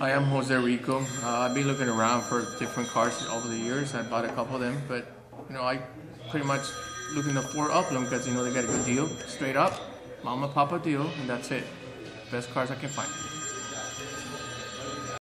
I am Jose Rico. I've been looking around for different cars over the years. I bought a couple of them, but you know, I pretty much looking to Ford Upland because you know they got a good deal, straight up, mama papa deal, and that's it. Best cars I can find.